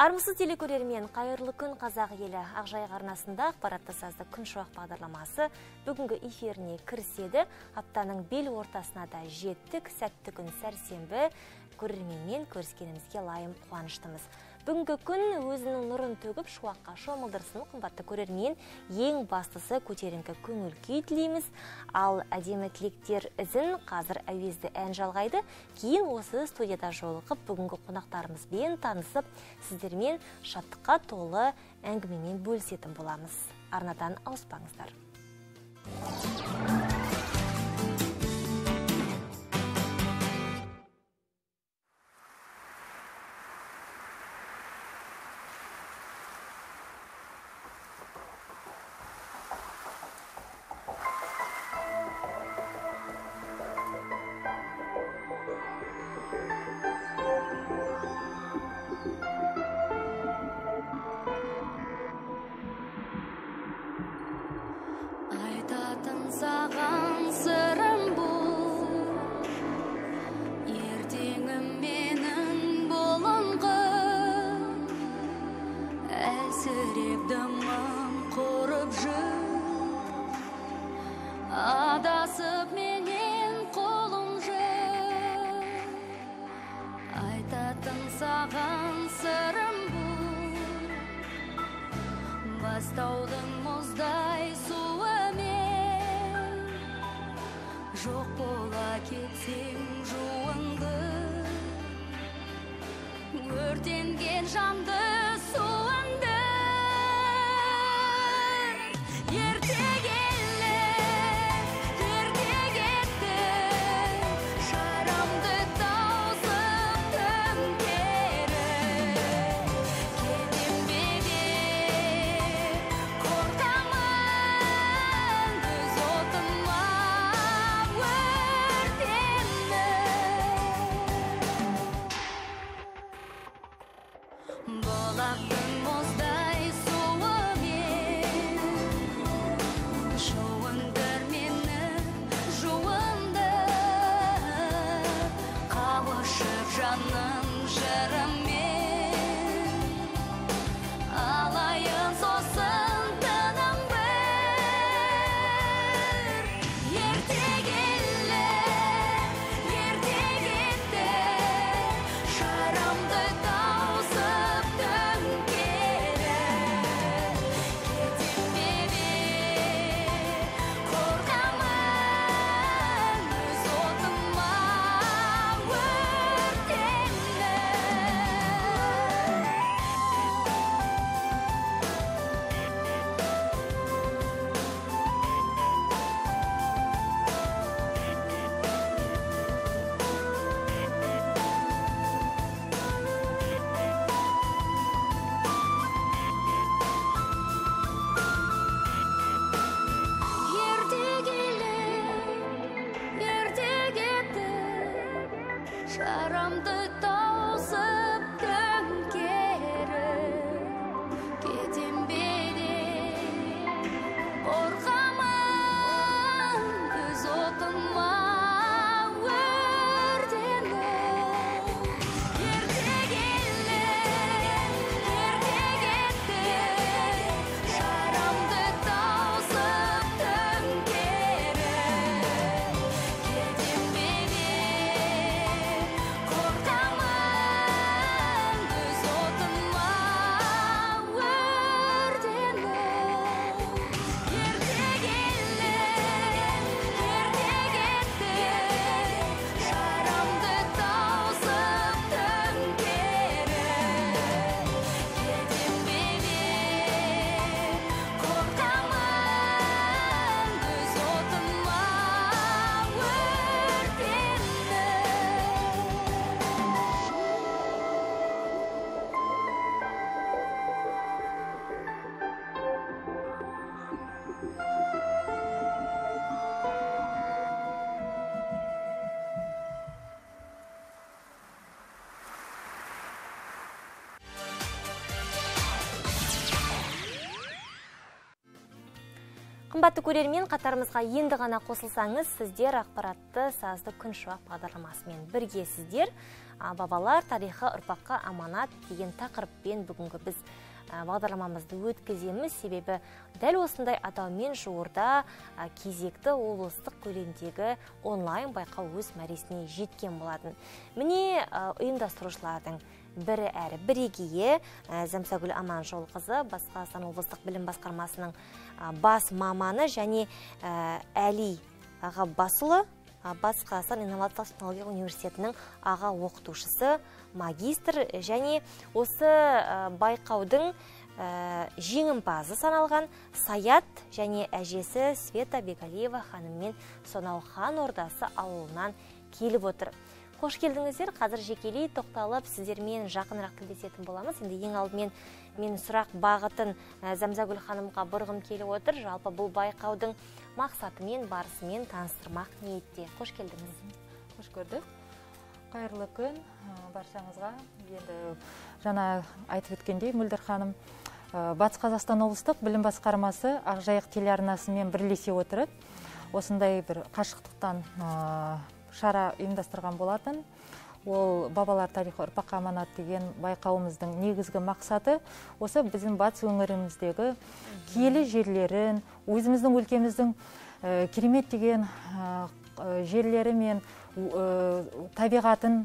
Армысыз телекөрермен, қайырлы күн қазақ елі. Ақжайық арнасында ақпаратты сазды Күншуақ бағдарламасы бүгінгі эфиріне кіріседі. Аптаның бел ортасына да жеттік, сәтті күн сәрсенбі, көрерменмен көріскенімізге лайым қуаныштымыз. Бүгінгі күн өзінің нұрын төгіп шуаққа шомылдырсын қымбатты көрермен, ең бастысы көтеріңкі көңіл күй тілейміз. Ал әдемі тілектер ізін қазір әуезді ән жалғайды. Кейін осы студияда жолығып бүгінгі қонақтарымызбен танысып, сіздермен шаттыққа толы әңгімемен бөлісетін боламыз. Арнадан ауыспаңыздар. Get Қымбатты көрермен, қатарымызға енді ғана қосылсаңыз, сіздер ақпаратты сазды Күншуақ бағдарламасымен бірге сіздер бабалар тарихы ұрпаққа аманат деген тақырыппен бүгінгі біз бағдарламамызды өткіземіз. Себебі дәл осындай атаумен жуырда кезекті облыстық көлемдегі онлайн байқау өз мәресіне жеткен болатын. Міне ұйымдастырушылардың бірі әрі бірегейі Зәмсәгүл Аманжол қызы, Қазақстан облыстық білім басқармасының бас маманы және Әли Ғаббасұлы, Қазақстан инновациялық технология университетінің аға оқытушысы, магистр және осы байқаудың жеңімпазы саналған Саят және әжесі Света Бегалиева ханыммен сонау Хан Ордасы ауылынан келіп отыр. Қош келдіңіздер, қазір жекелей тоқталып, сіздермен жақынырақ тілдесетін боламыз. Енді ең алдымен мен сұрақ бағытын Зәмзәгүл ханымға бұрғым келіп отыр. Жалпы бұл байқаудың мақсатымен, барысымен таныстырмақ ниетте. Қош келдіңіз. Қош көрдік. Қайырлы күн баршаңызға. Енді жаңа айтып өткендей, Мөлдір ханым, Батыс Қазақстан облыстық білім басқармасы Ақжайық телеарнасымен бірлесе отырып, осындай бір қашықтықтан шара ұйымдастырған болатын. Ол бабалар тарихы ұрпаққа аманат деген байқауымыздың негізгі мақсаты осы біздің батыс өңіріміздегі киелі жерлерін, өзіміздің өлкеміздің керемет деген жерлері мен табиғатын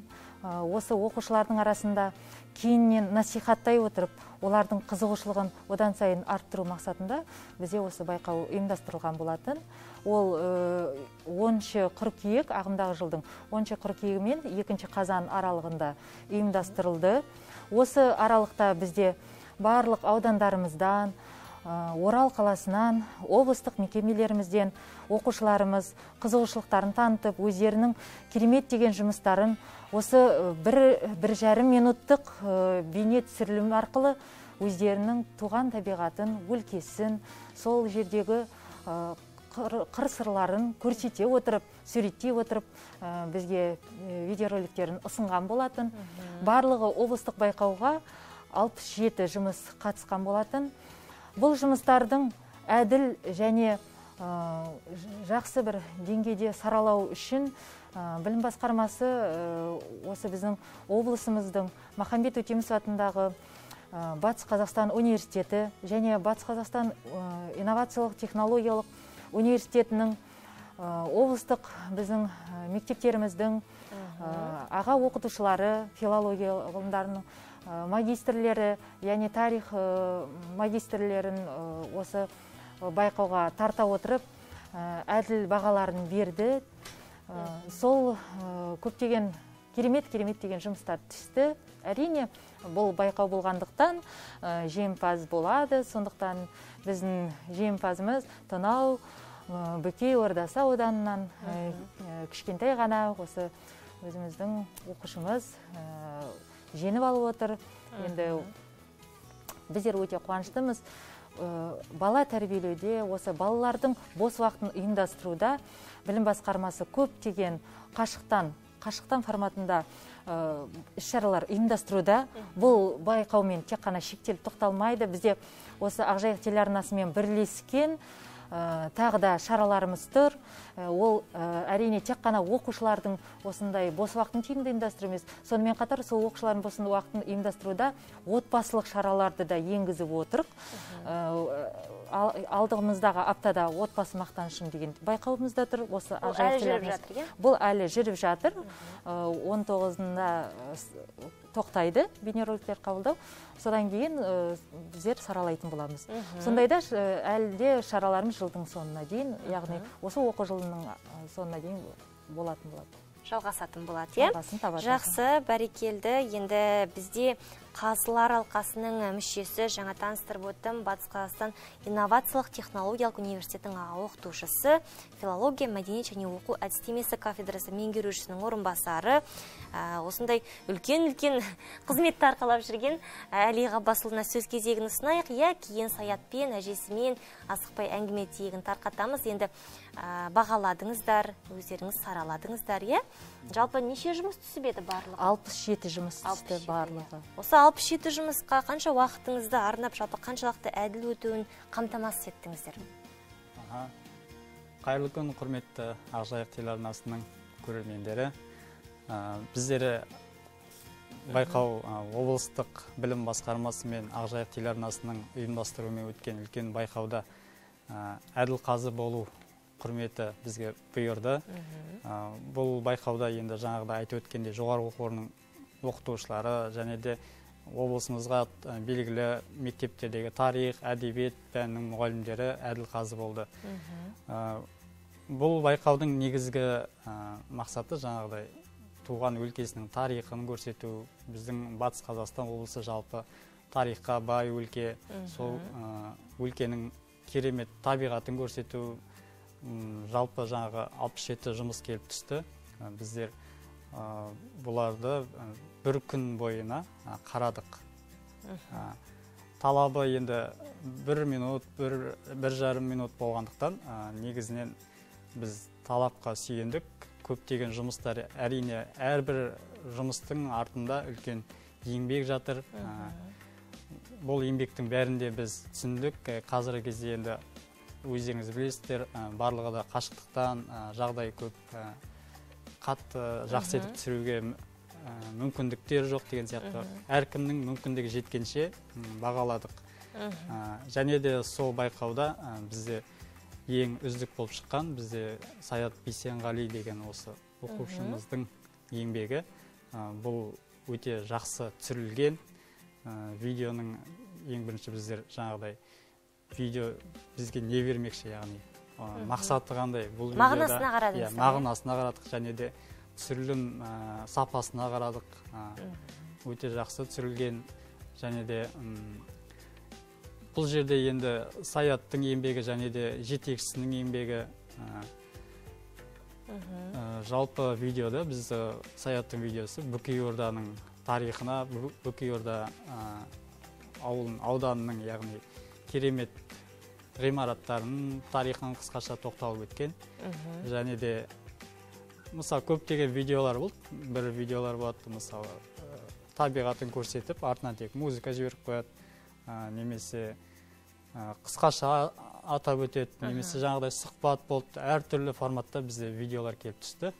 осы оқушылардың арасында кейіннен насихаттай отырып, олардың қызығушылығын одан сайын арттыру мақсатында бізде осы байқау ұйымдастырылған болатын. Ол 10-ші қыркүйек, ағымдағы жылдың 10-ші қыркүйегі мен 2-ші қазан аралығында ұйымдастырылды. Осы аралықта бізде барлық аудандарымыздан, Орал қаласынан, облыстық мекемелерімізден оқушыларымыз қызығушылықтарын танытып, өздерінің керемет деген жұмыстарын осы бір жарым минуттық бейне түсірілім арқылы өздерінің туған табиғатын, өлкесін, сол жердегі қыр-сырларын көрсете отырып, суреттей отырып, бізге видеороликтерін ұсынған болатын. Барлығы облыстық байқауға 67 жұмыс қатысқан болатын. Бұл жұмыстардың әділ және жақсы бір деңгейде саралау үшін білім басқармасы осы біздің облысымыздың Махамбет Өтемісов атындағы Батыс Қазақстан университеті және Батыс Қазақстан инновациялық технологиялық университетінің облыстық біздің мектептеріміздің аға оқытушылары, филология ғылымдарының магистрлері, яғни тарих магистрлерін осы байқауға тарта отырып, әділ бағаларын берді. Сол көптеген керемет деген жұмыстар түсті. Әрине, бұл байқау болғандықтан жеңімпаз болады. Сондықтан біздің жеңімпазымыз Тонау Бөкей Ордасы ауданынан кішкентай ғана осы өзіміздің оқушымыз жеңіп алып отыр. Енді біздер өте қуаныштымыз. Бала тәрбиелеуде, осы балалардың бос уақытын ұйымдастыруда білім басқармасы көптеген қашықтан форматында іс-шаралар ұйымдастыруда. Бұл байқаумен тек қана шектеліп тоқталмайды. Бізде осы Ақжайық телеарнасымен бірлескен тағы да шараларымыз тұр. Ол әрине тек қана оқушылардың осындай бос уақытын тиімді ұйымдастыру емес, сонымен қатар сол оқушылардың бос уақытын ұйымдастыруда отбасылық шараларды да енгізіп отырық. Алдығымыздағы аптада отбасы мақтанышым деген байқауымыз да тұр. Бұл әлі жүріп жатыр. 19-ында тоқтайды, бейнероликтер қабылдау. Содан кейін біздер саралайтын боламыз. Сондайда әлде шараларымыз жылдың соңына дейін, яғни осы оқу жылының соңына дейін болатын болады. Жалғасатын болады, е? Жақсы, бәрекелді. Енді бізде Қазылар алқасының мүшесі, жаңа таныстырып өттім, Батыс Қазақстан инновациялық технологиялық университетінің оқытушысы, филология, мәдениет және оқу әдістемесі кафедрасы меңгерушісінің орынбасары, осындай үлкен-үлкен қызметті арқалап жүрген Әли Ғаббасұлына сөз кезегін ұсынайық. Кейін Саятпен, әжесімен асықпай әңгіме тиегін тарқатамыз. Енді бағаладыңыздар, өздеріңіз сараладыңыздар, е? Жалпы неше жұмыс түсіп еді барлығы? 67 жұмыс түсті барлығы. Осы 67 жұмысқа қанша уақытыңызды арнап, жалпы қаншалықты әділ өтуін қамтамасыз еттіңіздер? Қайырлы күн, құрметті Ақжайық телеарнасының көрермендері. Біздері байқау облыстық білім басқармасы мен Ақжайық телеарнасының ұйымдастыруымен өткен үлкен байқауда әділ қазы болу құрметі бізге бұйырды. Бұл байқауда енді жаңағыда айтып өткенде жоғары оқу орнының оқытушылары және де облысымызға белгілі мектептердегі тарих, әдебиет пәнінің мұғалімдері әділ қазы болды. Бұл байқаудың негізгі мақсаты жаңағыдай туған өлкесінің тарихын көрсету. Біздің Батыс Қазақстан облысы жалпы тарихқа бай өлке, сол өлкенің керемет табиғатын көрсету. Жалпы жаңағы 67 жұмыс келіп түсті. Біздер бұларды бір күн бойына қарадық. Талабы енді бір минут, бір жарым минут болғандықтан негізінен біз талапқа сүйендік. Көптеген жұмыстар, әрине әрбір жұмыстың артында үлкен еңбек жатыр. Бұл еңбектің бәрінде біз түсіндік. Қазіргі кезде енді өздеріңіз білесіздер, барлығы да қашықтықтан жағдай көп, қатты жақсы етіп түсіруге мүмкіндіктер жоқ деген сияқты. Әркімнің мүмкіндігі жеткенше бағаладық. Және де сол байқауда бізде ең үздік болып шыққан бізде Саят Бейсенғали деген осы оқушымыздың еңбегі. Бұл өте жақсы түсірілген. Видеоның ең бірінші біздер жаңағыдай видео бізге не бермекші, яғни мақсаты қандай, бұл мағынасына қарадық. Мағынасына қарадық және де түсірілім сапасына қарадық. Өте жақсы түсірілген. Және де бұл жерде енді Саяттың еңбегі және де жетекшісінің еңбегі. Жалпы видеода біз Саяттың видеосы Бөкейорданың тарихына, Бөкейорда ауданының яғни керемет ғимараттарының тарихын қысқаша тоқталып өткен. Және де мысалы көптеген видеолар болды, бір видеолар болады, мысалы табиғатын көрсетіп артынан тек музыка жіберіп қояды, немесе қысқаша атап өтеді, немесе жаңағыдай сұхбат болды. Әртүрлі форматта бізде видеолар келіп түсті.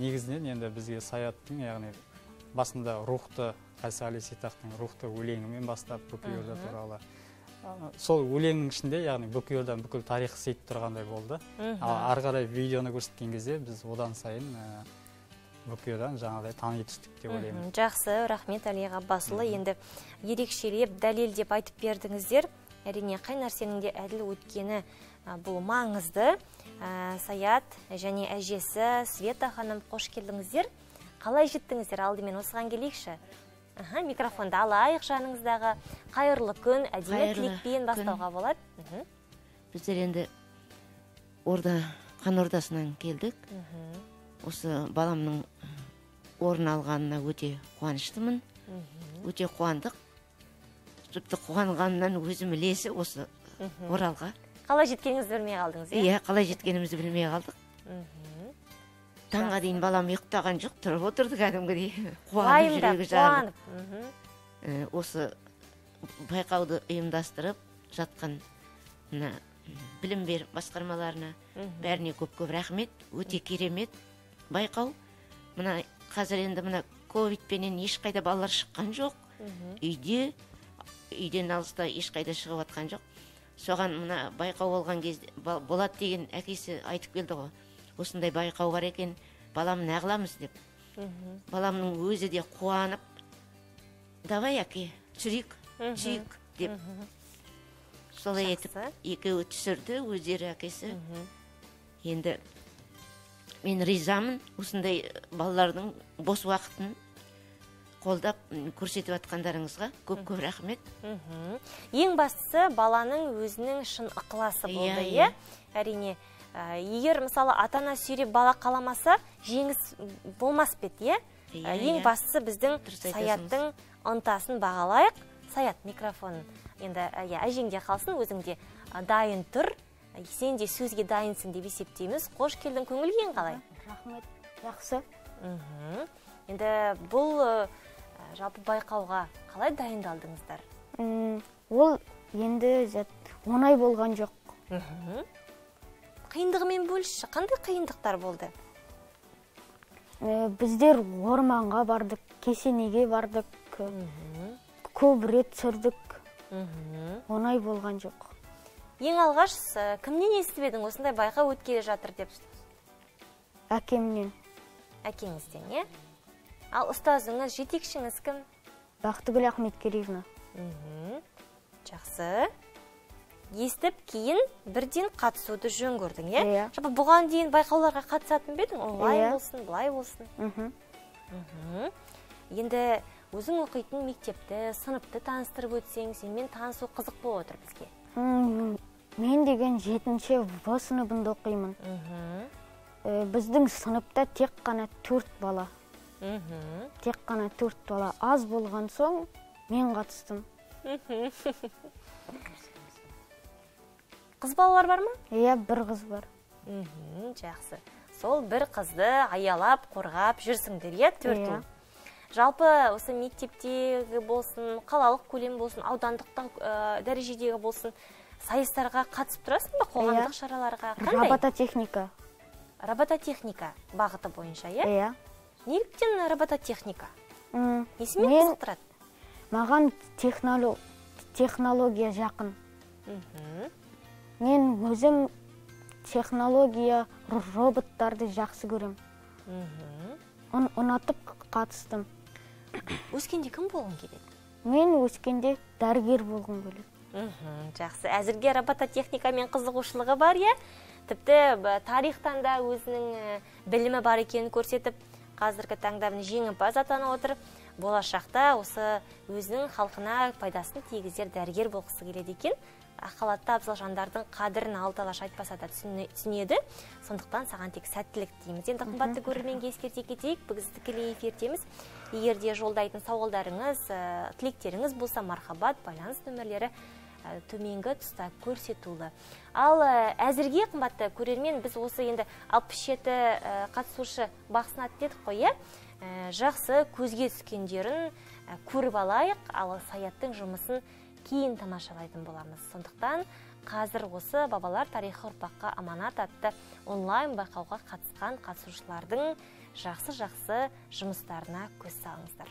Негізінен енді бізге Саяттың, яғни басында рухты, Қайсы Әли Сейтақтың рухты өлеңімен бастап Бөкейорда туралы. Сол өлеңнің ішінде, яғни Бөкейордан бүкіл тарихы сейіп тұрғандай болды. Ары қарай видеоны көрсеткен кезде біз одан сайын Бөкейордан жаңағыдай тани түстік деп ойлаймын. Жақсы, рахмет Әли Ғаббасұлы. Енді ерекшелеп, дәлелдеп айтып бердіңіздер. Әрине, қай нәрсенің де әділ өткені бұл маңызды. Саят және әжесі Света ханым, қош келдіңіздер. Қалай жеттіңіздер? Алдымен осыған келейікші. Микрофонда алайық, жаныңыздағы қайырлы күн, әдемі тілекпен бастауға болады. Біздер енді қан ордасынан келдік. Осы баламның орын алғанына өте қуаныштымын, өте қуандық. Тіпті қуанғаннан өзім ілесі осы оралға. Қалай жеткеніңізді білмей қалдыңыз? Иә, қалай жеткенімізді білмей қалдық. Таңға дейін балам ұйықтаған жоқ, тұрып отырдық кәдімгідей. Қуанып жүрегі жарылып. Осы байқауды ұйымдастырып жатқан білім беріп басқармаларына бәріне көп-көп рахмет, өте керемет байқау. Мына қазір енді мына ковидпенен ешқайда балалар шыққан жоқ. Үйден алыста ешқайда шығып атқан жоқ. Соған мына байқау болған кезде болады деген әкесі айтып келді ғой. Осындай байқау бар екен, баламын ағыламыз деп. Баламның өзі де қуанып, давай әке, түсірейік, түсірейік деп. Солай етіп, екеуі түсірді, өздері әкесі. Енді мен ризамын, осындай балалардың бос уақытын қолдап көрсетіп атқандарыңызға көп-көп рахмет. Ең бастысы, баланың өзінің шын ықыласы болды. Әрине, егер, мысалы, атана сүйреп бала қаламаса, жеңіс болмас бет, е? Ең бастысы біздің Саяттың ынтасын бағалайық. Саят, микрофон енді әжеңде қалсын, өзіңде дайын тұр, сен де сөзге дайынсың деп есептейміз. Қош келдің, көңілің қалай? Рахмет, жақсы. Енді бұл жалпы байқауға қалай дайындалдыңыздар? Ол енді оңай болған жоқ. қиындығымен бөлісші, қандай қиындықтар болды? Біздер орманға бардық, кесенеге бардық, көп рет сүрдік, оңай болған жоқ. Ең алғаш кімнен естіп едің осындай байға өткелі жатыр деп? Әкемнен. Әкеңізден, е? Ал ұстазыңыз, жетекшіңіз кім? Бақтыгүл Ахметкереевна. Жақсы. Естіп кейін бірден қатысуды жөн көрдің, е? Жалпы бұған дейін байқауларға қатысатын бедің? Онлайн болсын, бұлай болсын. Енді өзің оқитын мектепті, сыныпты таныстырып өтсең, сенмен танысу қызық болып отыр бізге. Мен деген 7-ші сыныбында оқимын. Біздің сыныпта тек қана 4 бала. Аз болған соң мен қатыстым. Қыз балалар бар ма? Иә, бір қыз бар. Жақсы. Сол бір қызды аялап, қорғап жүрсіңдер, иә, 4 ұл. Жалпы осы мектептегі болсын, қалалық көлем болсын, аудандық дәрежедегі болсын, сайыстарға қатысып тұрасың ба, қоғамдық шараларға? Қандай? Робототехника. Робототехника бағыты бойынша, иә? Иә. Неліктен робототехника? Несімен қызықтырады? Маған технология жақын. Мен өзім технология, роботтарды жақсы көрем. Ұнатып қатыстым. Өскенде кім болғым келеді? Мен өскенде дәрігер болғым келеді. Жақсы. Әзірге робототехника мен қызығушылығы бар, е? Тіпті тарихтан да өзінің білімі бар екенін көрсетіп, қазіргі таңда жеңімпаз атана отыр, болашақта осы өзінің халқына пайдасын тигізер дәрігер болғысы келеді екен. Ақылатты абзал жандардың қадірін алдалаш айтпаса да түсінеді. Сондықтан саған тек сәттілік дейміз. Енді қымбатты көрерменге ескерте кетейік, бүгінгі тікелей эфирдеміз. Егер де жолдайтын сауалдарыңыз, тілектеріңіз болса, мархабат байланыс нөмірлері төменгі тұста көрсетулі. Ал әзірге қымбатты көрермен, біз осы енді 67 қатысушы бақсына дедік қой, жақсы көзге түскендерін көріп алайық, ал саяттың жұмысын кейін тамашалайтын боламыз. Сондықтан қазір осы бабалар тарихы ұрпаққа аманат атты онлайн байқауға қатысқан қатысушылардың жақсы-жақсы жұмыстарына көз салыңыздар.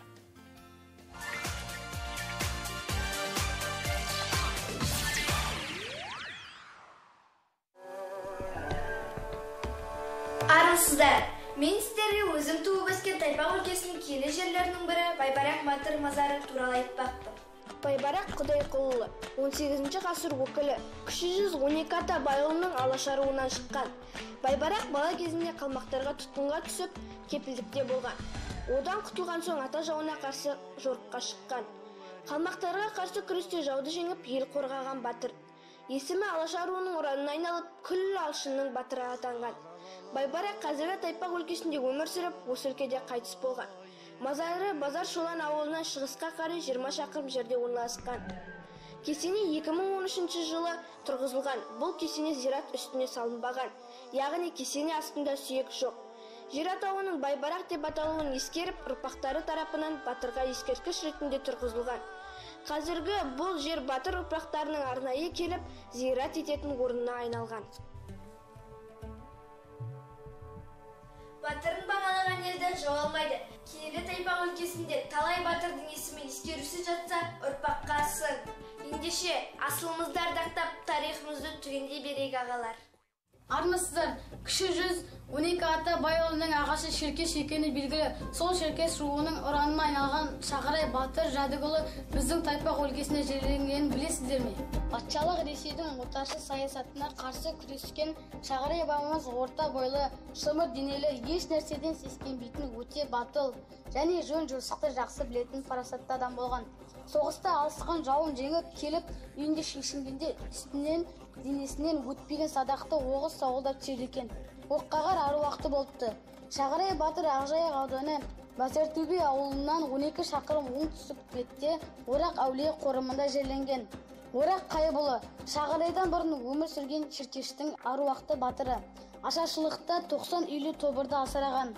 Армысыздар, мен сіздерге өзім туып өскен Тайпақ өлкесінің киелі жерлерінің бірі Байбарақ батыр мазары туралы айтпақпын. Байбарақ Құдайқұлылы 18-ші ғасыр өкілі кіші жүз 12 ата байұлының алашаруынан шыққан. Байбарақ бала кезінде қалмақтарға тұтқынға түсіп, кепілдікте болған. Одан құтылған соң ата жауына қарсы жорыққа шыққан. Қалмақтарға қарсы күресте жауды жеңіп, ел қорғаған батыр. Есімі алашаруының ұранына айналып, күллі алшынның батыры атанған. Байбарақ қазіргі Тайпақ өлкесінде өмір сүріп, осы өлкеде қайтыс болған. Мазары Базар Шолан ауылынан шығысқа қарай 20 шақырым жерде орналасқан. Кесене 2013 жылы тұрғызылған. Бұл кесене зират үстіне салынбаған. Яғни кесене астында сүйек жоқ. Жер атауының Байбарақ деп аталуын ескеріп, ұрпақтары тарапынан батырға ескерткіш ретінде тұрғызылған. Қазіргі бұл жер батыр ұрпақтарының арнайы келіп, зират ететін орнына айналған. Батырын бағалаған елден жау алмайды. Киелі Тайпақ өлкесінде талай батырдың есімі ескерусіз жатса, ұрпаққа сын. Ендеше, асылымызды ардақтап, тарихымызды түгендей берейік ағалар. Армысыздар, кіші жүз 12 ата байұлының ағашы Шеркеш екені белгілі. Сол Шеркеш руының ұранына айналған Шағырай батыр жәдігұлы біздің Тайпақ өлкесіне жерленгенін білесіздер ме? Патшалық Ресейдің отаршы саясатына қарсы күрескен Шағырай бабамыз орта бойлы, шымыр денелі, еш нәрседен сескенбейтін өте батыл және жөн жүрсікті жақсы білетін парасатты адам болған. Соғыста алысқан жауын жеңіп келіп, үйінде шешінгенде үстінен денесінен өтпеген садақты оғыз сауылдап түйреген. Оққағар аруақты болыпты. Шағырай батыр Ақжайық ауданы Базартөбе ауылынан 12 шақырым оңтүстік бетте Орақ әулие қорымында жерленген. Орақ Қайбұлы Шағырайдан бұрын өмір сүрген Шеркештің аруақты батыры. Ашаршылықта 90 үйлі тобырды асыраған.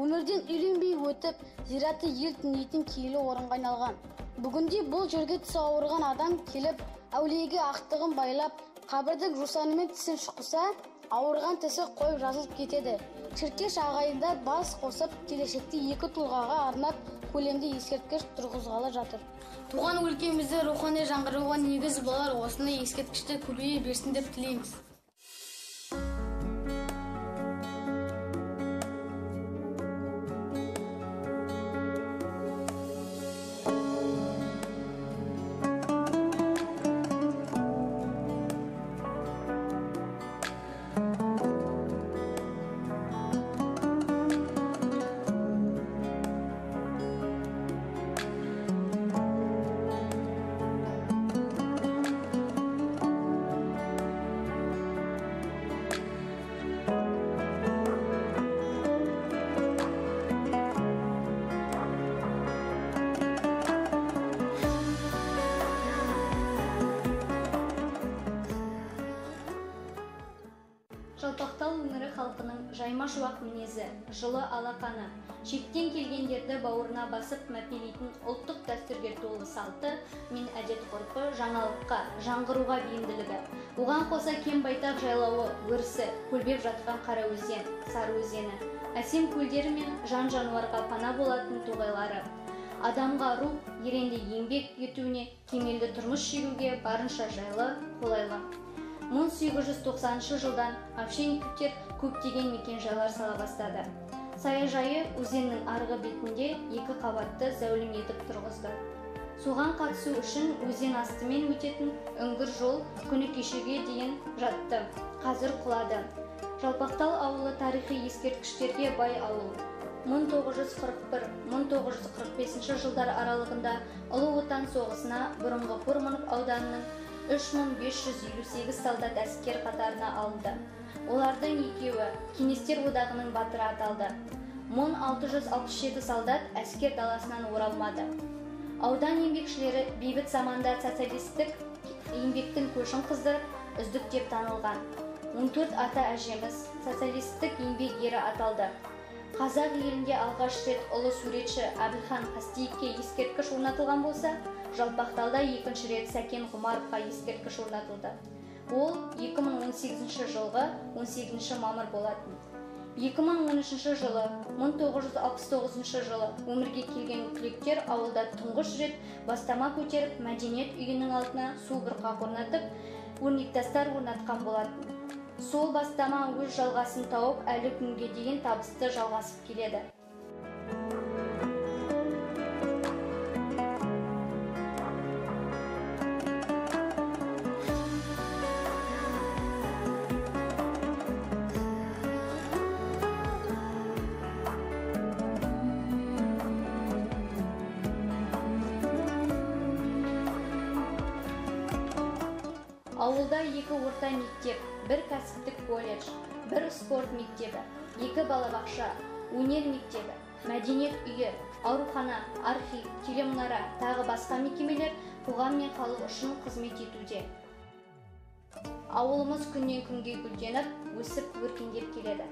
Өмірден үйленбей өтіп, зираты ел түнейтін киелі орынға айналған. Бүгінде бұл жерге тісі ауырған адам келіп, әулиеге ақтығын байлап, қабірдік жусанымен тісін шыққыса, ауырған тісі қойып жазылып кетеді. Шіркеш ағайында бас қосып, келешекте екі тұлғаға арнап көлемді ескерткіш тұрғызғалы жатыр. Туған өлкемізді рухани жаңғыруға негіз болар осыны ескерткішті көбейе берсін деп тілейміз. Жалтақтал өңірі халқының жаймашуақ мінезі, жылы алақаны, шектен келгендерді бауырына басып мәпелейтін ұлттық дәстүрге толы салты, мен әдет-ғұрпы, жаңалыққа, жаңғыруға бейімділігі. Оған қоса кем байтақ жайлауы, өрісі, көлбеп жатқан қара өзен, сары өзені, әсем көлдері мен жан-жануарға пана болатын тоғайлары. Адамға рух, еренде еңбек етуіне, кемелді тұрмыс шегуге барынша жайлы, қолайлы. 1890 жылдан общинниктер көптеген мекенжайлар сала бастады. Саяжайы өзеннің арғы бетінде екі қабатты зәулім етіп тұрғызды. Соған қатысу үшін өзен астымен өтетін үңгір жол күні кешеге дейін жатты. Қазір құлады. Жалпақтал ауылы тарихи ескерткіштерге бай ауыл. 1941-1945 жылдар аралығында Ұлы Отан соғысына бұрынғы Фурманов ауданының 3558 солдат әскер қатарына алынды. Олардың екеуі Кеңестер одағының батыры аталды. 1667 солдат әскер даласынан оралмады. Аудан еңбекшілері бейбіт заманда социалистік еңбектің көшін қыздырып үздік деп танылған. 14 ата әжеміз социалистік еңбек ері аталды. Қазақ елінде алғаш рет ұлы суретші Әбілхан Қастеевке ескерткіш орнатылған болса, Жалпақталда екінші рет Сәкен Ғұмаровқа ескерткіш орнатылды. Ол 2018 жылғы 18 мамыр болатын. 2013 жылы, 1969 жылы өмірге келген түлектер ауылда тұңғыш рет бастама көтеріп, мәдениет үйінің алдына су бұрқақ орнатып, өрнектастар орнатқан болатын. Сол бастама өз жалғасын тауып, әлі күнге дейін табысты жалғасып келеді. Ауылда екі орта мектеп, бір кәсіптік колледж, бір спорт мектебі, екі балабақша, өнер мектебі, мәдениет үйі, аурухана, архив, телемұнара, тағы басқа мекемелер қоғам мен халық үшін қызмет етуде. Ауылымыз күннен күнге гүлденіп, өсіп, өркендеп келеді.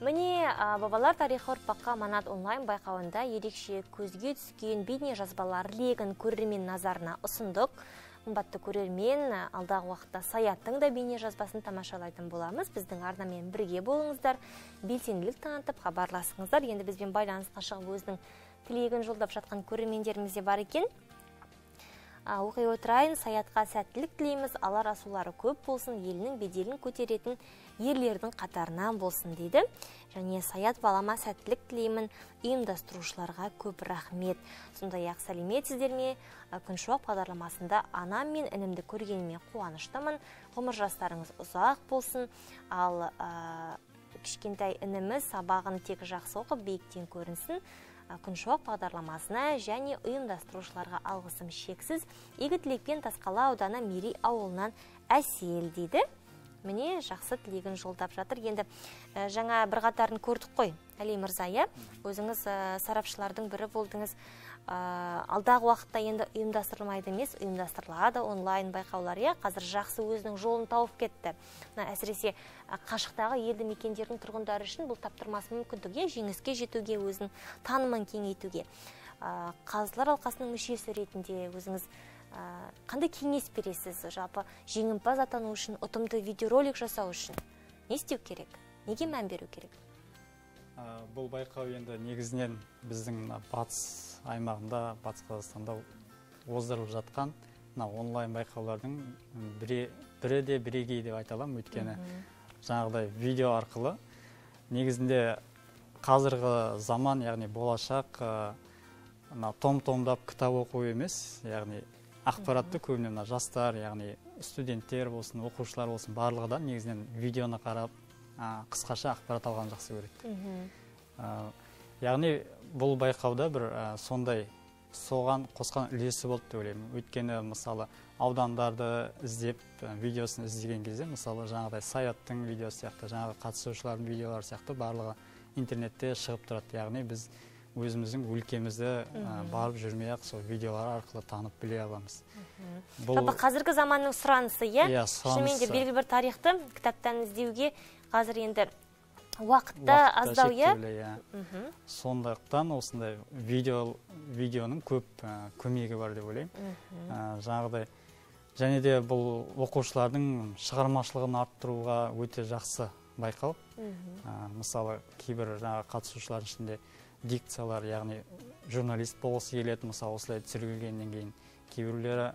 Міне, бабалар тарихы ұрпаққа манат онлайн байқауында ерекше көзге түскен бейне жазбалар легін көрермен назарына ұсындық. Қымбатты көрермен алдағы уақытта саяттың да бейне жазбасын тамашалайтын боламыз. Біздің арнамен бірге болыңыздар, белсенділік танытып хабарласыңыздар. Енді бізбен байланысқа шығып өзінің тілегін жолдап жатқан көрермендеріміз де бар екен. Оқи отырайын, саятқа сәттілік тілейміз, алар асулары көп болсын, елінің беделін көтеретін ерлердің қатарынан болсын дейді. Және саят балама сәттілік тілеймін, ұйымдастырушыларға көп рахмет. Сондай-ақ сәлеметсіздер ме, Күншуақ бағдарламасында анам мен інімді көргеніме қуаныштымын, ғұмыр жастарыңыз ұзақ болсын, ал кішкентай інімі сабағын тек жақсы оқып, биіктен көрінсін. Күншуақ бағдарламасына және ұйымдастырушыларға алғысым шексіз. Игі тілекпен Тасқала ауданы Мерей ауылынан Әсел дейді. Міне жақсы тілегін жолдап жатыр. Енді жаңа бірғатарын көрдік қой, Әли Мырзайы. Өзіңіз сарапшылардың бірі болдыңыз. алдағы уақытта енді ұйымдастырылмайды емес, ұйымдастырылады онлайн байқаулар. Қазір жақсы өзінің жолын тауып кетті. Әсіресе қашықтағы елді мекендердің тұрғындары үшін бұл таптырмас мүмкіндікке, жеңіске жетуге, өзін танымын кеңейтуге. Қазылар алқасының мүшесі ретінде өзіңіз қандай кеңес бересіз? Жалпы жеңімпаз атану үшін, ұтымды видеоролик жасау үшін не істеу керек? Неге мән беру керек? Бұл байқау енді негізінен біздің батыс аймағында, батыс Қазақстанда оздырылып жатқан онлайн байқаулардың бірі де бірегей деп айталам, өйткені жаңағыдай видео арқылы негізінде қазіргі заман, яғни болашақ том-томдап кітап оқу емес, яғни ақпаратты көбіне жастар, яғни студенттер болсын, оқушылар болсын, барлығы да негізінен видеоны қарап қысқаша ақпарат алған жақсы көреді. Яғни бұл байқауда бір сондай соған қосқан үлесі болды деп ойлаймын. Өйткені мысалы аудандарды іздеп видеосын іздеген кезде, мысалы жаңағыдай саяттың видеосы сияқты, жаңағы қатысушылардың видеолары сияқты барлығы интернетте шығып тұрады. Яғни біз өзіміздің өлкемізді барып жүрмей-ақ сол видеолар арқылы танып біле аламыз. Жалпы қазіргі заманның сұранысы, иә? Шынымен де белгілі бір тарихты кітаптан іздеуге қазір енді уақытта аздау, иә? Сондықтан осындай видеоның көп көмегі бар деп ойлаймын. Жаңағыдай және де бұл оқушылардың шығармашылығын арттыруға өте жақсы байқау. Мысалы кейбір қатысушылардың ішінде дикциялар, яғни журналист болғысы келеді, мысалы осылай түсірілгеннен кейін кейбіреулері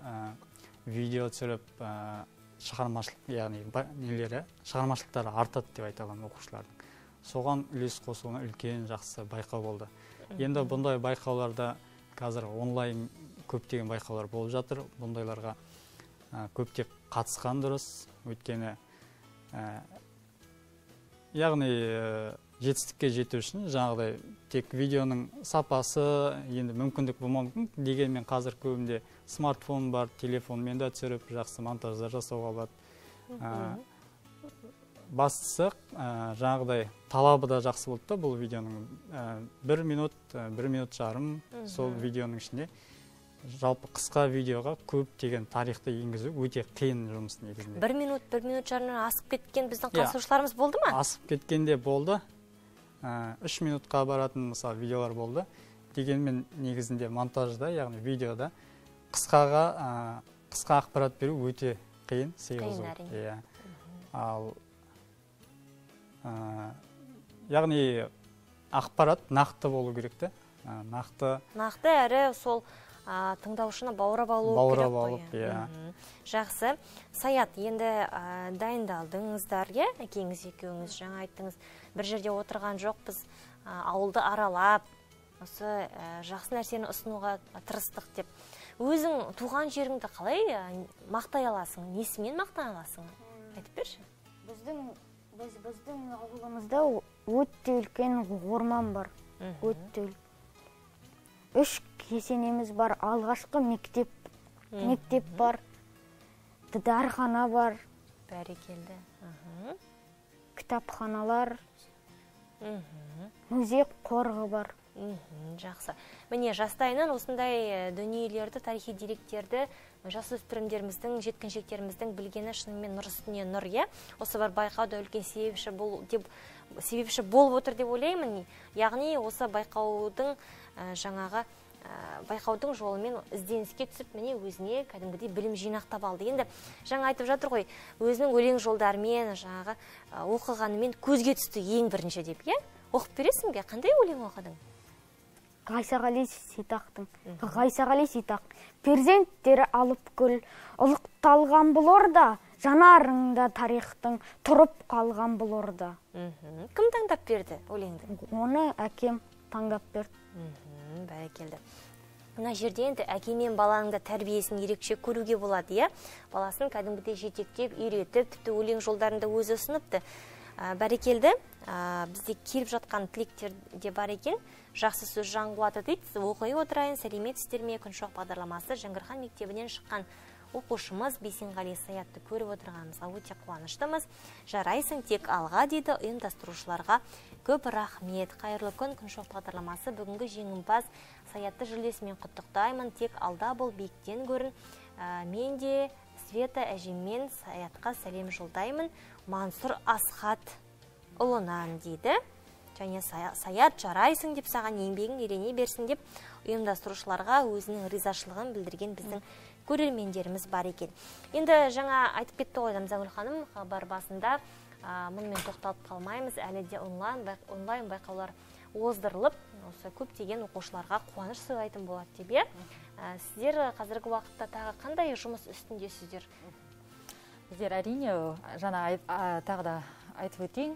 видео түсіріп шығармашылықтары артады деп айта аламын оқушылардың. Соған үлес қосуына үлкен жақсы байқау болды. Енді бұндай байқауларда қазір онлайн көптеген байқаулар болып жатыр. Бұндайларға көптеп қатысқан дұрыс, өйткені яғни жетістікке жету үшін жаңағыдай тек видеоның сапасы енді мүмкіндік болмауы мүмкін. Дегенмен қазір көбінде смартфон бар, телефонмен де түсіріп жақсы монтаждар жасауға болады. Бастысы жаңағыдай талабы да жақсы болды. Бұл видеоның 1 минут, 1 минут жарым сол видеоның ішінде жалпы қысқа видеоға көптеген тарихты енгізу өте қиын жұмыс негізінде. 1 минут, 1 минут жарымнан асып кеткен біздің қатысушыларымыз болды ма? Асып кеткенде болды. 3 минутқа баратын мысалы видеолар болды. Дегенмен негізінде монтажда, яғни видеода қысқа ақпарат беру өте қиын, сыйғызу. Ал яғни ақпарат нақты болу керек. Нақты әрі сол тыңдаушыны баурап алу керек қойы. Жақсы. Саят, енді дайындалдыңыздар, әкеңіз екеуіңіз жаңа айттыңыз. Бір жерде отырған жоқ, біз ауылды аралап, осы жақсы нәрсені ұсынуға тырыстық деп. Өзің туған жеріңді қалай мақтай аласың? Несімен мақтай аласың? Айтып берші. Біздің ауылымызда өтті үлкен орман бар. Өтті үлкен. 3 кесенеміз бар, алғашқы мектеп бар, дәріхана бар, бәрекелді, кітапханалар, музей қорығы бар. Жақсы. Міне, жастайынан осындай дүниелерді, тарихи деректерді жасөспірімдеріміздің, жеткіншектеріміздің білгені шынымен нұр үстіне нұр, иә? Осы бір байқауда үлкен себепші болып отыр деп ойлаймын. Яғни, осы байқаудың жолымен ізденіске түсіп, міне өзіне кәдімгідей білім жинақтап алды. Енді жаңа айтып жатыр ғой, өзінің өлең жолдарымен, жаңағы оқығанымен көзге түсті ең бірінші деп, иә? Оқып бересің бе? Қандай өлең оқыдың? Қайсағали Ситақ. Перзенттері алып көл, ұлықталған бұл орда, жанарыңда тарихтың, тұрып қалған бұл орда. Кім таңдап берді өлеңді? Оны әкем таңдап берді. Бәрекелді. Мына жерде енді әке мен баланың да тәрбиесін ерекше көруге болады, иә? Баласын кәдімгідей жетектеп, үйретіп, тіпті өлең жолдарында өзі ұсыныпты. Бәрекелді. Бізде келіп жатқан тілектер де бар екен. Жақсы сөз жаңғуаты дейді. Оқи отырайын, сәлеметсіздер ме? Күншуақ бағдарламасы Жангырхан мектебінен шыққан оқушымыз Бейсенғали Саятты көріп отырғанымызға өте қуаныштымыз. Жарайсың, тек алға, дейді ұйымдастырушыларға. Көп рахмет. Қайырлы күн, Күншуақ бағдарламасы бүгінгі жеңімпаз Саятты жүлдесімен құттықтаймын. Тек алда бол, биіктен көрін. Мен де Света әжеммен Саятқа сәлем жолдаймын. Мансұр Асхат ұлынан, дейді. Және Саят, жарайсың деп саған еңбегің елене берсін деп ұйымдастырушыларға өзінің ризашылығын білдірген біздің көрермендеріміз бар екен. Енді жаңа айтып кетті ғой Дамзагүл ханым, хабар басында мұнымен тоқталып қалмаймыз. Әлі де онлайн байқаулар оздырылып, осы көптеген оқушыларға қуаныш сыйлайтын болады деп. Сіздер қазіргі уақытта тағы қандай жұмыс үстінде сіздер? Біздер әрине жаңа тағы да айтып өтейін,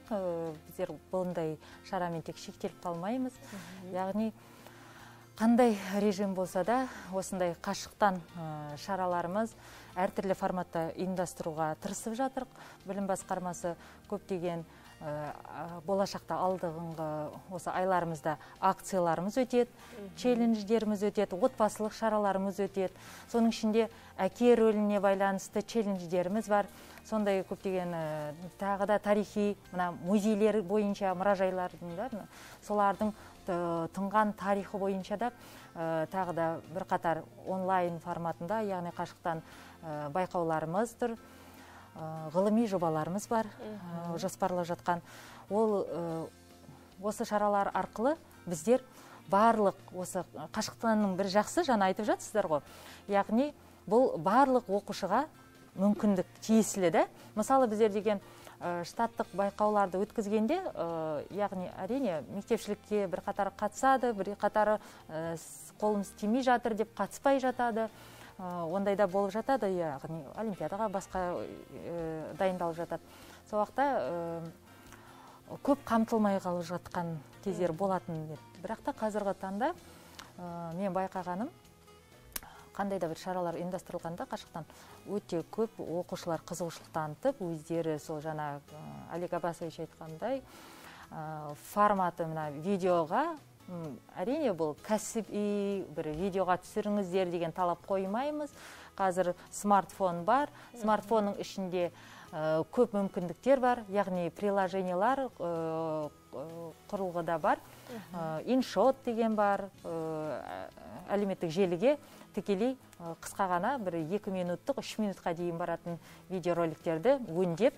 біздер бұндай шарамен тек шектеліп қалмаймыз. Яғни қандай режим болса да, осындай қашықтан шараларымыз әртүрлі форматта ұйымдастыруға тырысып жатырық. Білім басқармасы көптеген болашақта алдығынғы осы айларымызда акцияларымыз өтеді, челлендждеріміз өтеді, отбасылық шараларымыз өтеді. Соның ішінде әке рөліне байланысты челлендждеріміз бар. Сондай көптеген тағы да тарихи, мына музейлер бойынша, мұражайлардың да, солардың тынған тарихы бойынша да тағы да бірқатар онлайн форматында, яғни қашықтан байқауларымыз тұр. Ғылыми жобаларымыз бар, жоспарлы жатқан. Ол осы шаралар арқылы біздер барлық осы қашықтанның бір жақсы жан айтып жатсыздар ғой. Яғни бұл барлық оқушыға мүмкіндік тиесілі де. Мысалы біздер деген штаттық байқауларды өткізгенде, яғни әрине мектепшілікке бір қатары қатысады, бір қатары қолымыз тимей жатыр деп қатыспай жатады. Ондайда болып жатады, яғни олимпиадаға басқа дайындалып жатады. Сол уақытта көп қамтылмай қалып жатқан кездер болатын. Бірақ та қазіргі таңда мен байқағаным, қандай да бір шаралар ұйымдастырылғанда қашықтан өте көп оқушылар қызығушылық танытып, өздері сол жаңа Олег Абасович айтқандай форматы мына видеоға, әрине бұл кәсіби бір видеоға түсіріңіздер деген талап қоймаймыз. Қазір смартфон бар, смартфонның ішінде көп мүмкіндіктер бар, яғни приложениялар құрылғыда бар, иншот деген бар, әлеуметтік желіге тікелей қысқағана бір 2 минуттық 3 минутқа дейін баратын видеороликтерді өңдеп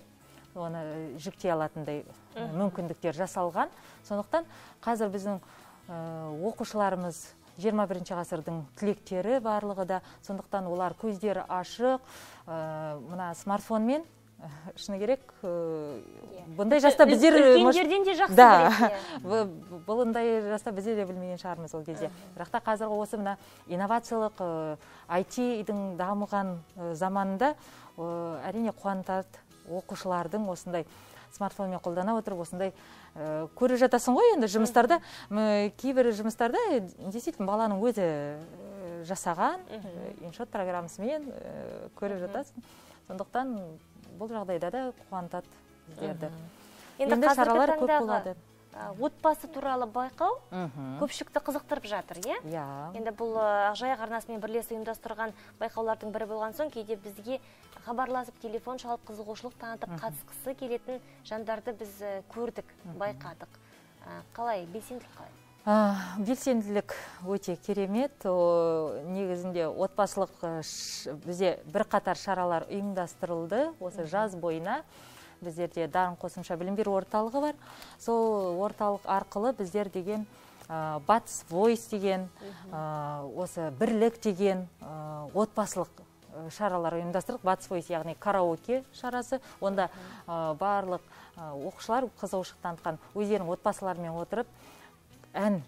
оны жүктей алатындай мүмкіндіктер жасалған. Сондықтан қазір біздің оқушыларымыз 21-ші ғасырдың түлектері барлығы да, сондықтан олар көздері ашық, мына смартфонмен шыны керек, бұндай жаста біздер де білмеген шығармыз ол кезде. Бірақ та қазіргі осы мына инновациялық IT-дің дамыған заманында әрине қуантады оқушылардың осындай смартфонмен қолдана отырып, осындай көріп жатасын ғой енді жұмыстарда. Кейбір жұмыстарда действительно баланың өзі жасаған иншот программасымен көріп жатасын. Сондықтан бұл жағдайда да қуантады біздерді. Енді шаралар көп болады. Отбасы туралы байқау көпшілікті қызықтырып жатыр, е? Енді бұл Ақжайық арнасымен бірлесіп ұйымдастырған байқаулардың бірі болған соң, кейде бізге хабарласып, телефон шалып, қызығушылық танытып қатысқысы келетін жандарды біз көрдік, байқадық. Қалай, белсенділік қалай? Белсенділік өте керемет. Негізінде отбасылық бізде бірқатар шаралар ұйымдастырылды осы жаз бойына. Біздерде дарын қосымша білім беру орталығы бар. Сол орталық арқылы біздер деген батыс войс деген, осы бірлік деген отбасылық шаралар ұйымдастырдық. Батыс войс яғни караоке шарасы. Онда барлық оқушылар қызығушылық танытқан өздерінің отбасыларымен отырып, ән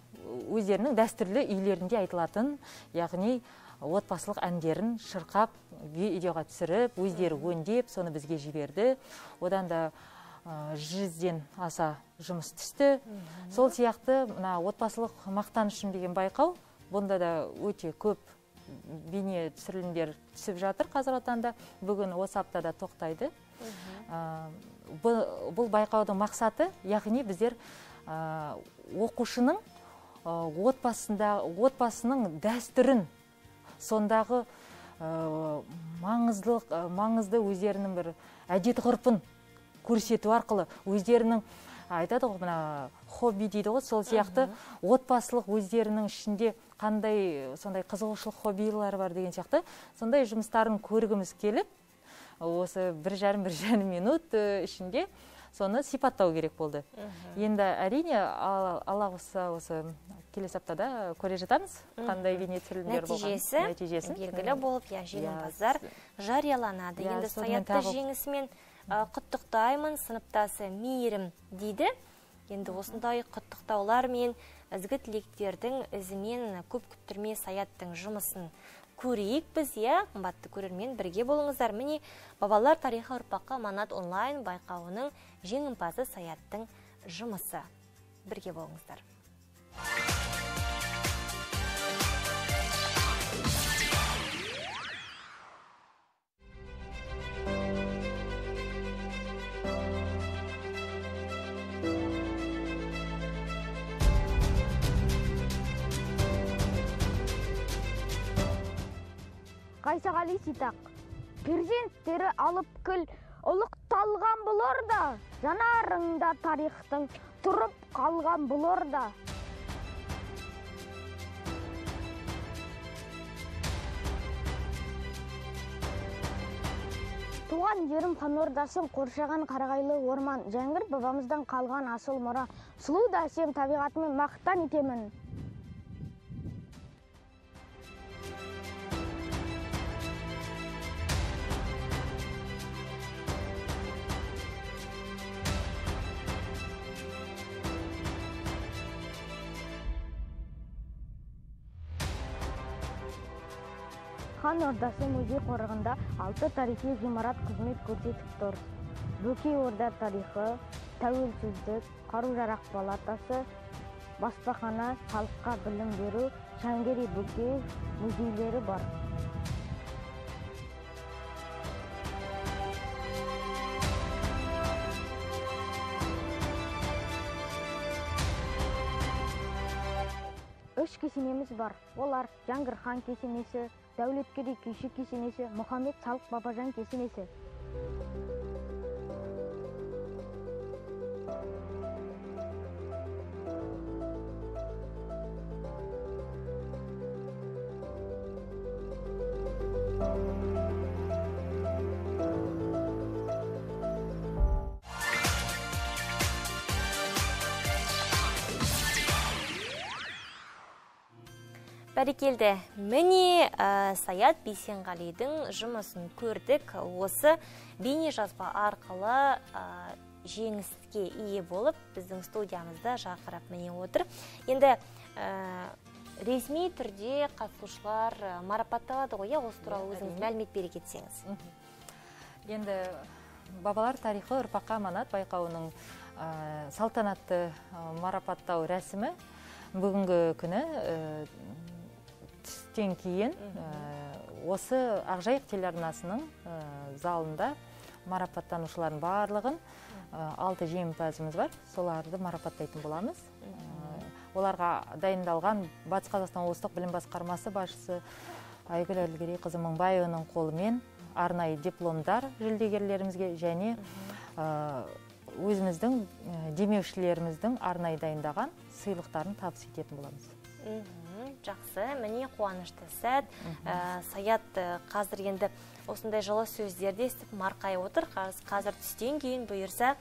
өздерінің дәстүрлі үйлерінде айтылатын, яғни отбасылық әндерін шырқап, видеоға түсіріп, өздері өңдеп, соны бізге жіберді. Одан да 100-ден аса жұмыс түсті. Сол сияқты отбасылық мақтан үшін деген байқау. Бұнда да өте көп бейне түсірілімдер түсіп жатыр қазір атанда. Бүгін осы аптада тоқтайды. Бұл байқаудың мақсаты, яғни біздер оқушының отбасының дәстүрін, сондағы маңызды өздерінің бір әдет-ғұрпын көрсету арқылы өздерінің айтады ғой, мына хобби дейді ғой, сол сияқты отбасылық өздерінің ішінде қандай сондай қызығушылық хоббилары бар деген сияқты сондай жұмыстарын көргіміз келіп, осы 1,5-1,5 минут ішінде соны сипаттау керек болды. Енді әрине Алла осы келесі аптада көре жатамыз, қандай бейнетілімдер болған нәтижесі белгілі болып, жеңімпаздар жарияланады. Енді саятты жеңісімен құттықтаймын, сыныптасы Мейірім дейді. Енді осындай құттықтаулар мен ізгі тілектердің ізімен көп күттірмей саяттың жұмысын көрейік біз, қымбатты көрермен, бірге болыңыздар. Міне, бабалар тарихы ұрпаққа аманат онлайн байқауының жеңімпазы Саяттың жұмысы. Бірге болыңыздар. Қайсағали Ситақ. Перзенттері алып күл, ұлықталған бұлар да, жанарыңда тарихтың тұрып қалған бұлар да. Туған жерім қан ордасын қоршаған қарағайлы орман, Жәңгір бабамыздан қалған асыл мұра, сұлу да әсем табиғатымен мақтан етемін. Қан ордасы музей қорығында 6 тарихи ғимарат қызмет көрсетіп тұр. Бөкей орда тарихы, тәуелсіздік, қару-жарақ палатасы, баспахана, халыққа білім беру, Шәңгерей Бөкей музейлері бар. Үш кесенеміз бар. Олар Жәңгір хан кесенесі, Дәулеткерей Күйші кесенесі, Мұхаммед Салық Бабажан кесенесі. Бәрекелді. Міне, Саят Бейсенғалидің жұмысын көрдік. Осы бейне жазба арқылы жеңіске ие болып, біздің студиямызда жақырап міне отыр. Енді ресми түрде қатысушылар марапатталады ғой, осы туралы өзіңіз мәлімет бере кетсеңіз. Енді бабалар тарихы ұрпаққа аманат байқауының салтанатты марапаттау рәсімі бүгінгі күні тен кейін осы Ақжайық телеарнасының залында марапаттанушылардың барлығын 6 жеңімпазымыз бар. Соларды марапаттайтын боламыз. Оларға дайындалған Батыс Қазақстан облыстық білім басқармасы басшысы Айгүл Әлгерей қызы Мыңбаеваның қолымен арнайы дипломдар жүлдегерлерімізге және өзіміздің демеушілеріміздің арнайы дайындаған сыйлықтарын табыс ететін боламыз. Жақсы, міне қуанышты сәт. Саят қазір енді осындай жылы сөздерді естіп марқай отыр. Қазір түстен кейін бұйырса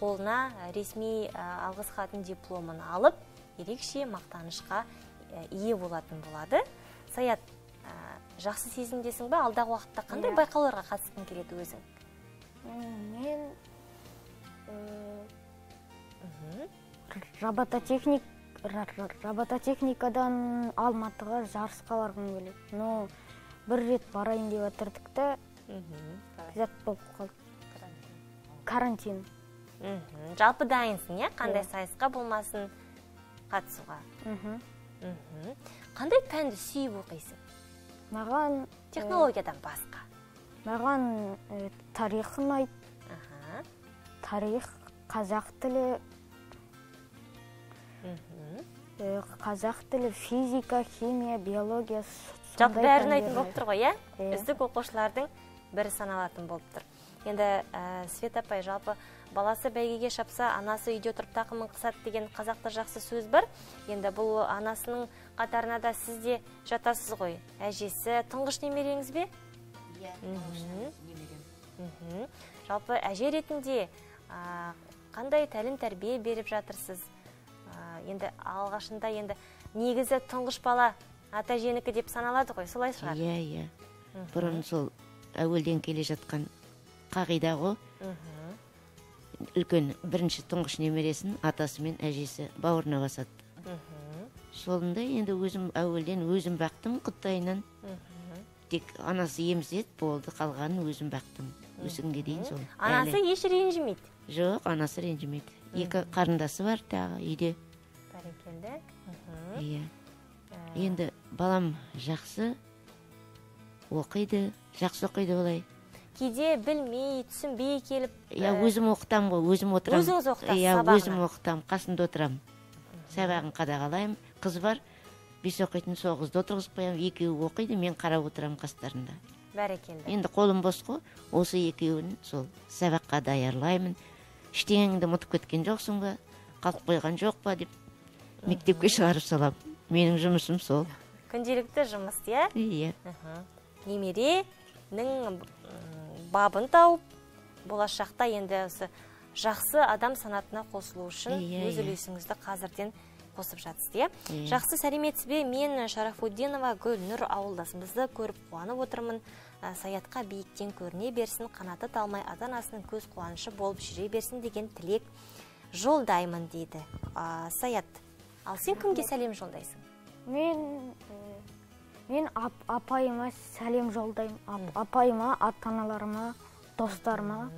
қолына ресми алғыс хатын дипломын алып, ерекше мақтанышқа ие болатын болады. Саят, жақсы сезімдесің бе? Алдағы уақытта қандай байқауларға қатысқың келеді өзің? Мен робототехникадан Алматыға жарысқа барғым келеді. Но бір рет барайын деп отырдық, зат болып қалды. Карантин. Жалпы дайынсың, қандай сайысқа болмасын қатысуға. Қандай пәнді сүйіп оқисың? Маған технологиядан басқа. Маған тарихын айт. Тарих, қазақ тілі, физика, химия, биология, Жалпы бәрін айтын болып тұр ғой, үздік оқушылардың бірі саналатын болып тұр. Енді Свет апай, жалпы баласы бәйгеге шапса, анасы үйде отырып тақымын қысады деген қазақта жақсы сөз бар. Енді бұл анасының қатарына да сіз де жатасыз ғой. Әжесі тұңғыш немереңіз бе? Иә, тұңғыш немерем. Жалпы әже ретінде қандай тәлім тәрбие беріп жатырсыз? Енді алғашында енді негізі тұңғыш бала ата әженікі деп саналады ғой, солай шығар? Иә, иә. Бұрын сол әуелден келе жатқан қағида ғой, үлкен бірінші тұңғыш немересін атасы мен әжесі бауырына басады. Солында енді өзім әуелден өзім бақтым құттайынан, тек анасы емізет болды, қалғанын өзім бақтым. Өсіңге дейін сол. Анасы еш ренжімейді? Жоқ, анасы ренжімейді. Екі қарындасы бар тағы үйде. Бәрекелді. Иә. Енді балам жақсы оқиды, жақсы оқиды олай. Кейде білмей, түсінбей келіп... Өзім оқытам ғой, өзім отырам. Өзіңіз оқытам, сабағына. Өзім оқытам, қасында отырам. Сабағын қадағалайым. Қыз бар, бес оқитын соғызды отырғызып қоям, екеуі оқиды, мен қарап отырам қастарында. Бәрекелді. Енді қолым бос қой, осы екеуін сол сабаққа даярлаймын. Іштеңіңді мұтып кеткен жоқсың ба, қалып қойған жоқ па деп мектепке шығарып салам. Менің жұмысым сол. Күнделікті жұмыс, иә? Иә. Немеренің бабын тауып, болашақта енді жақсы адам санатына қосылу үшін өз үлесіңізді қазірден қосып жатсыз. Жақсы, сәлеметсіз бе, мен Шарафуддинова Гүлнұр ауылдасымызды көріп қуанып отырмын. Саятқа биіктен көріне берсін, қанаты талмай ата-анасының көз қуанышы болып жүре берсін деген тілек жолдаймын дейді. Саят, ал сен кімге сәлем жолдайсың? Мен апайыма сәлем жолдаймын. Апайыма, ата-аналарыма, достарыма.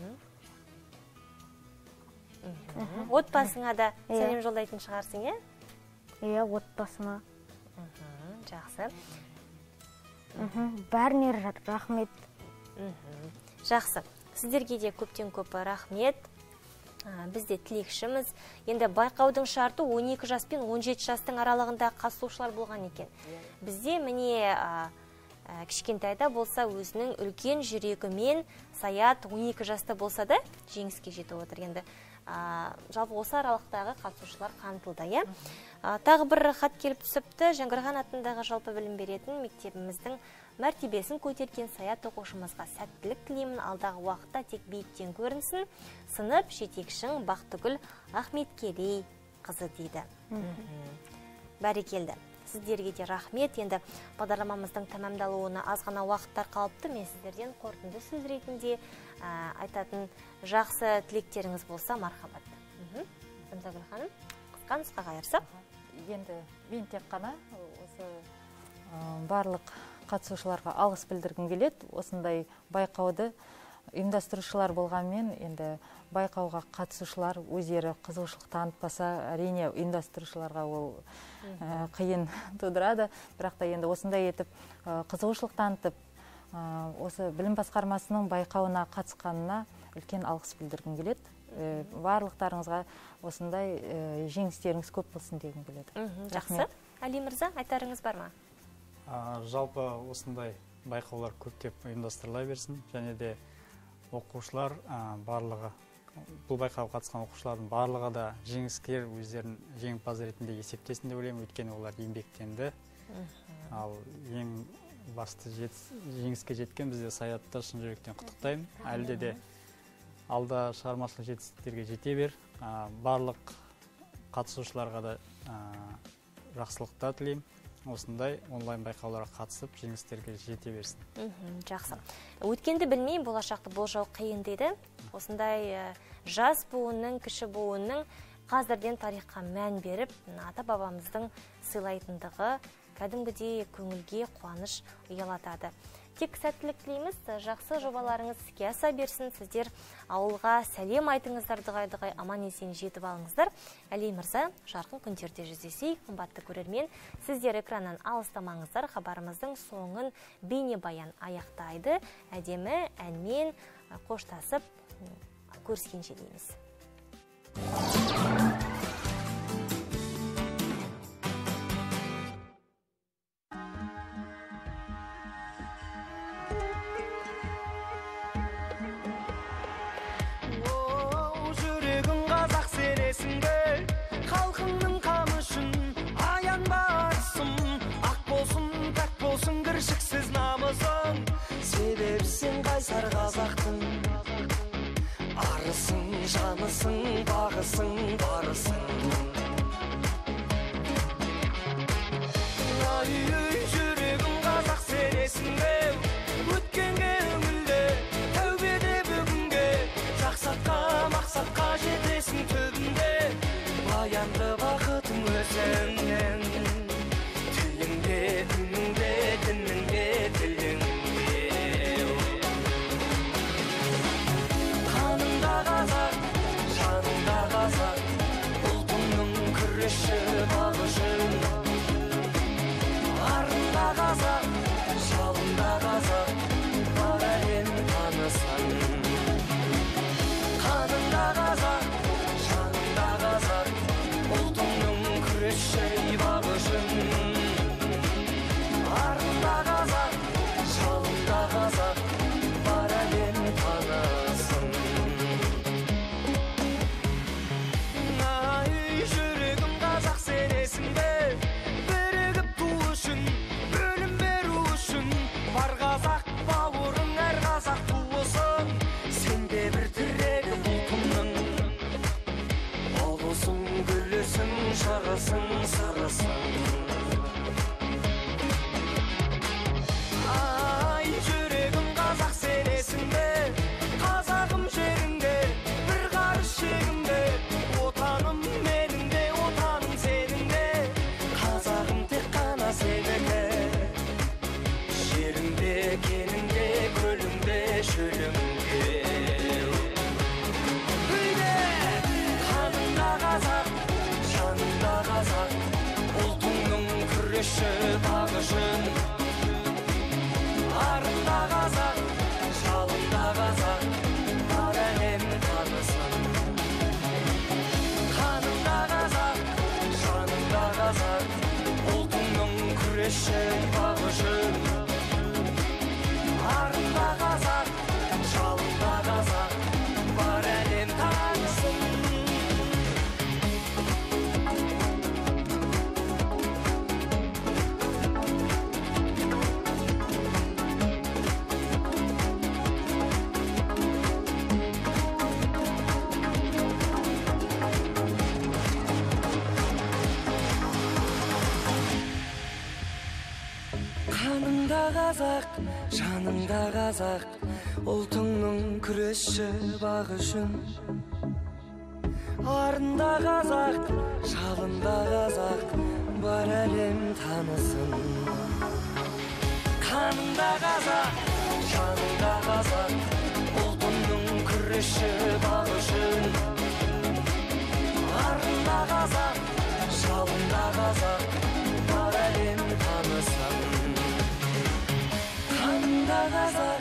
Отбасыңа да сәлем жолдайтын шығарсың, е? Е, отбасыма. Жақсы. Бәріне рахмет. Жақсы. Сіздерге де көптен-көп рахмет. Біз де тілекшіміз. Енді байқаудың шарты 12 жас пен 17 жастың аралығында қатысушылар болған екен. Бізде міне кішкентайда болса өзінің үлкен жүрегімен Саят 12 жаста болса да жеңіске жетіп отыр. Енді жалпы осы аралықтағы қатысушылар қамтылды, иә. Тағы бір хат келіп түсіпті. Жаңғырған атындағы жалпы білім беретін мектебіміздің мәртебесін көтерген Саят оқушымызға сәттілік тілеймін, алдағы уақытта тек биіктен көрінсін, сынып жетекшің Бақтыгүл Ахметкерей қызы дейді. Бәрекелді. Сіздерге де рахмет. Енді бағдарламамыздың тәмамдалуына азғана уақыттар қалыпты. Мен сіздерден қорытынды сөз ретінде айтатын жақсы тілектеріңіз болса мархабат. Зымзагүл ханым, қысқа нұсқа қайырсақ. Енді мен тек қана осы барлық қатысушыларға алғыс білдіргім келеді. Осындай байқауды ұйымдастырушылар болғанмен, енді байқауға қатысушылар өздері қызығушылық танытпаса, әрине ұйымдастырушыларға ол қиын тудырады. Бірақ та енді осындай етіп қызығушылық танытып, осы білім басқармасының байқауына қатысқанына үлкен алғыс білдіргім келеді. Барлықтарыңызға осындай жеңістеріңіз көп болсын дегім келеді. Жақсы. Әли мырза, айтарыңыз бар ма? Жалпы осындай байқаулар көптеп ұйымдастырыла берсін, және де оқушылар барлығы, бұл байқау қатысқан оқушылардың барлығы да жеңіскер өздерін жеңімпаз ретінде есептесін деп ойлаймын, өйткені олар еңбектенді. Ал ең басты жеңіске жеткен бізде Саятты шын жүректен құттықтаймын. Әлде де алда шығармашылық жетістіктерге жете бер. Барлық қатысушыларға да жақсылықта тілеймін. Осындай онлайн байқауларға қатысып, жеңістерге жете берсін. Жақсы. Өткенді білмеймін, болашақты болжау қиын дейді. Осындай жас буынның, кіші буынның қазірден тарихқа мән беріп, ата-бабамыздың сыйлайтындығы кәдімгідей көңілге қуаныш ұялатады. Тек сәттілік тілейміз, жақсы жобаларыңыз іске аса берсін. Сіздер ауылға сәлем айтыңыздар, дұғай-дұғай аман есен жетіп алыңыздар. Әли мырза, жарқын күндерде жүздесей, қымбатты көрермен. Сіздер экраннан алыстамаңыздар, хабарымыздың соңын бейнебаян аяқтайды. Әдемі әнмен қоштасып көріскенше дейміз. білесің бе, халқыңның қамышын аянбасын. Ақ болсын, пәк болсын, кіршіксіз намысың. Себепсің қайсар қазақтың, арысың, жанысың, бағысың, барысың. Ай-ай, жүрегім қазақ сенесің бе, өткенге үңілді, тәубеде бүгінге. Жақсатқа, мақсатқа жетесің түбінде, баянды бақытың өзіңнен. Тіліңде, үніңде, дініңде, тіліңде. Қаныңда қазақ, жаныңда қазақ, ұлтыңның күріші, бағышың. Арында қазақ, шалында қазақ, бар әлем танысын. Қанында қазақ, жанында қазақ, ұлтыңның күріші, бағышың. Арында қазақ, шалында қазақ, бар әлем танысын. Ай, жүрегім қазақ сенесің бе, бөлім беру үшін. Бар қазақ бауырың, әр қазақ туысың. Сенде бір тірегі ұлтыңның, ұлысың, гүлісің, жарысың, сарысың. Ай, жүрегім қазақ сенесің бе, қазағым жеріңде, бір қарыш жегімде. Отаным меніңде, отаным сеніңде, қазағым тек қана сенікі. Жеріңде, кеніңде, көліңде, шөліңде. Үйде! Қанында қазақ, жанында қазақ, ұлтыңның күріші, бағышың. Арында қазақ, жалында қазақ, бар әлем танысын. Қанында қазақ, жанында қазақ, ұлтыңның күреші, бағышың. Арында қазақ, жалында қазақ, бар әлем танысын. Қанында қазақ, жанында қазақ, ұлтыңның күріші, бағышың. Арында қазақ, жалында қазақ, бар әлем танысын. Қанында қазақ, жанында қазақ, ұлтыңның күріші, бағышың. Арында қазақ, жалында қазақ, бар әлем танысын. Қанында қазақ,